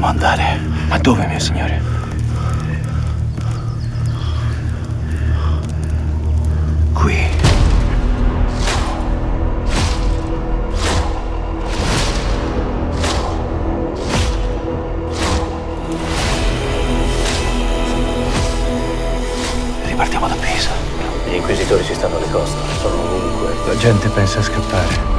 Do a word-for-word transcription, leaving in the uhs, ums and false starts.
dobbiamo andare. Ma dove, mio signore? Qui. Ripartiamo da Pisa. Gli inquisitori ci stanno alle coste, sono ovunque. La gente pensa a scappare.